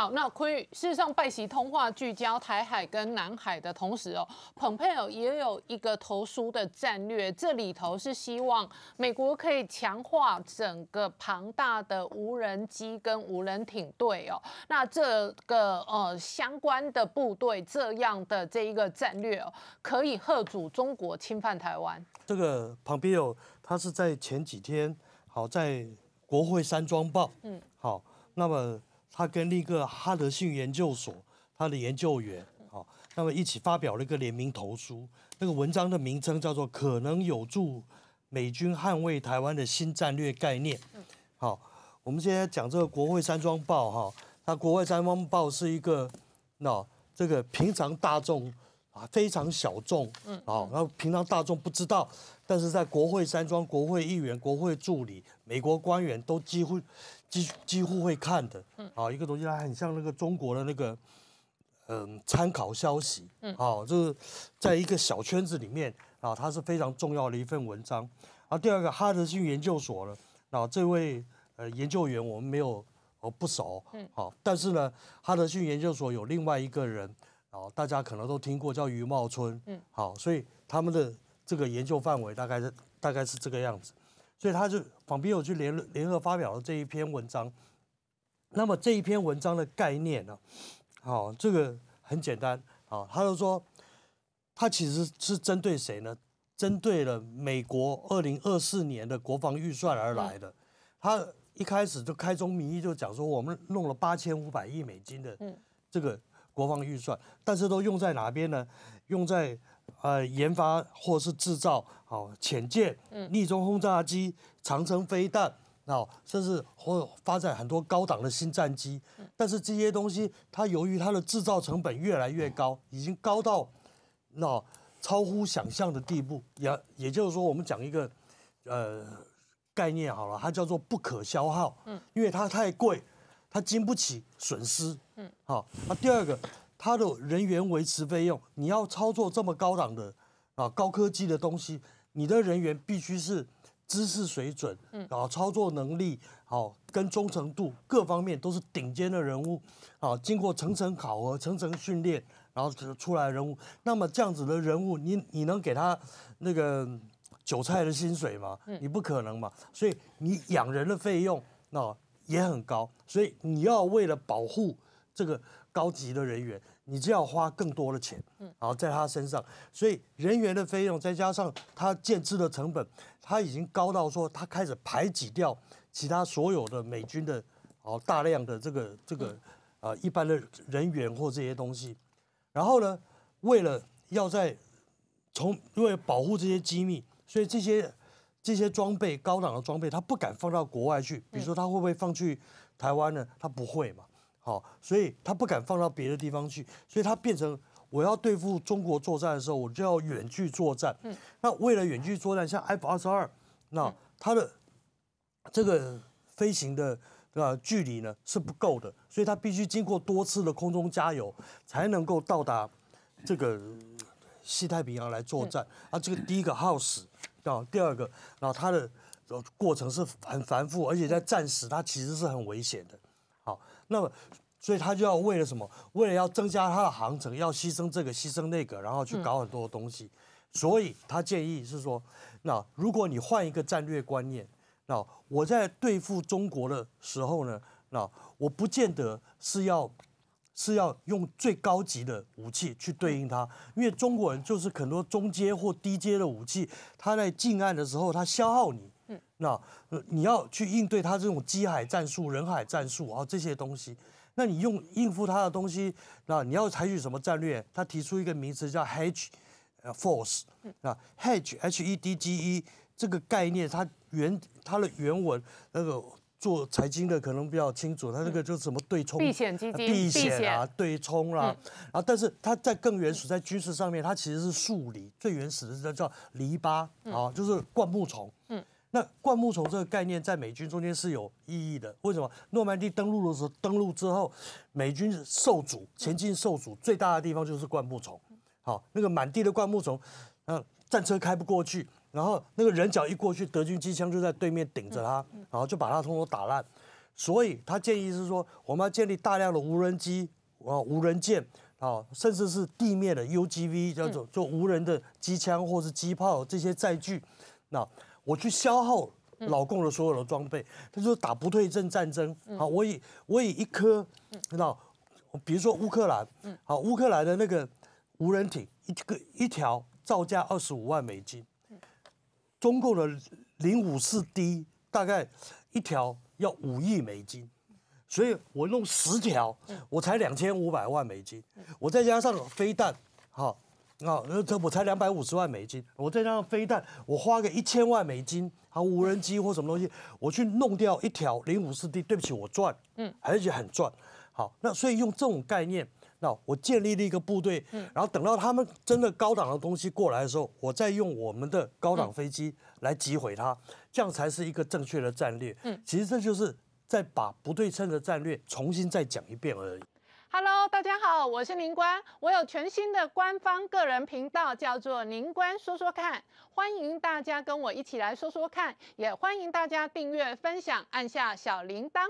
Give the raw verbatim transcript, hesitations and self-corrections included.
好，那昆宇，事实上，拜习通话聚焦台海跟南海的同时哦，蓬佩奥也有一个投书的战略，这里头是希望美国可以强化整个庞大的无人机跟无人艇队哦。那这个呃相关的部队这样的这一个战略哦，可以嚇阻中国侵犯台湾。这个蓬佩奥他是在前几天好在国会山庄报，嗯，好，那么。 他跟那个哈德逊研究所他的研究员，好、哦，那么一起发表了一个联名投书。那个文章的名称叫做《可能有助美军捍卫台湾的新战略概念》。好、哦，我们现在讲这个国会山庄报哈，它、哦、国会山庄报是一个那、哦、这个平常大众啊非常小众，嗯，好、哦，然后平常大众不知道，但是在国会山庄，国会议员、国会助理、美国官员都几乎。 几几乎会看的，好一个东西，它很像那个中国的那个，嗯，参考消息，好，就是在一个小圈子里面啊，它是非常重要的一份文章。然后第二个哈德逊研究所呢，啊，这位呃研究员我们没有哦不熟，好，但是呢，哈德逊研究所有另外一个人，啊，大家可能都听过叫余茂春，嗯，好，所以他们的这个研究范围大概是大概是这个样子。 所以他就蓬佩奥去联联合发表了这一篇文章。那么这一篇文章的概念呢、啊？好、哦，这个很简单啊、哦。他就说，他其实是针对谁呢？针对了美国二零二四年的国防预算而来的。他一开始就开宗明义就讲说，我们弄了八千五百亿美金的这个国防预算，但是都用在哪边呢？用在 呃，研发或是制造好潜舰、逆中轰炸机、长程飞弹，好，甚至或发展很多高档的新战机。但是这些东西，它由于它的制造成本越来越高，已经高到那超乎想象的地步。也也就是说，我们讲一个呃概念好了，它叫做不可消耗，因为它太贵，它经不起损失。嗯，好，那第二个。 它的人员维持费用，你要操作这么高档的啊高科技的东西，你的人员必须是知识水准，嗯，啊操作能力好、啊、跟忠诚度各方面都是顶尖的人物，啊经过层层考核、层层训练，然后出来的人物。那么这样子的人物，你你能给他那个韭菜的薪水吗？你不可能嘛。所以你养人的费用那、啊、也很高，所以你要为了保护这个。 高级的人员，你就要花更多的钱，嗯，然后在他身上，所以人员的费用再加上他建制的成本，他已经高到说他开始排挤掉其他所有的美军的哦大量的这个这个呃一般的人员或这些东西，然后呢，为了要在从为了保护这些机密，所以这些这些装备高档的装备，他不敢放到国外去，比如说他会不会放去台湾呢？他不会嘛。 好，所以他不敢放到别的地方去，所以他变成我要对付中国作战的时候，我就要远距作战。嗯，那为了远距作战，像 F 二十二，那它的这个飞行的呃距离呢是不够的，所以它必须经过多次的空中加油，才能够到达这个西太平洋来作战。嗯、啊，这个第一个耗时，啊，第二个，然后它的过程是很繁复，而且在战时它其实是很危险的。好。 那么，所以他就要为了什么？为了要增加他的航程，要牺牲这个，牺牲那个，然后去搞很多东西。嗯、所以他建议是说，那如果你换一个战略观念，那我在对付中国的时候呢，那我不见得是要是要用最高级的武器去对应它，因为中国人就是很多中阶或低阶的武器，他在近岸的时候，他消耗你。 那你要去应对他这种机海战术、人海战术啊这些东西，那你用应付他的东西，那你要采取什么战略？他提出一个名词叫 hedge force， 那 hedge H E D G E 这个概念，它原它的原文那个做财经的可能比较清楚，它这个就是什么对冲、避险基金、避险啊、对冲啦、啊，然后但是它在更原始，在军事上面，它其实是树篱，最原始的叫篱笆啊，就是灌木丛。 那灌木丛这个概念在美军中间是有意义的，为什么？诺曼底登陆的时候，登陆之后，美军受阻，前进受阻，最大的地方就是灌木丛。好，那个满地的灌木丛，嗯，战车开不过去，然后那个人脚一过去，德军机枪就在对面顶着他，然后就把他通通打烂。所以他建议是说，我们要建立大量的无人机啊、无人舰啊，甚至是地面的 U G V 叫做做无人的机枪或是机炮这些载具，那我去消耗老共的所有的装备，他说打不对称战争啊，我以我以一颗那比如说乌克兰，好，乌克兰的那个无人艇一个一条造价二十五万美金，中共的零五四 D 大概一条要五亿美金，所以我弄十条，我才两千五百万美金，我再加上飞弹，好，啊，这我才两百五十万美金，我再加上飞弹，我花个一千万美金，还有无人机或什么东西，我去弄掉一条零五四 D， 对不起，我赚，嗯，而且很赚。好，那所以用这种概念，那我建立了一个部队，嗯、然后等到他们真的高档的东西过来的时候，我再用我们的高档飞机来击毁它，嗯、这样才是一个正确的战略。嗯，其实这就是在把不对称的战略重新再讲一遍而已。Hello， 大家好，我是宁官，我有全新的官方个人频道，叫做宁官说说看，欢迎大家跟我一起来说说看，也欢迎大家订阅、分享，按下小铃铛。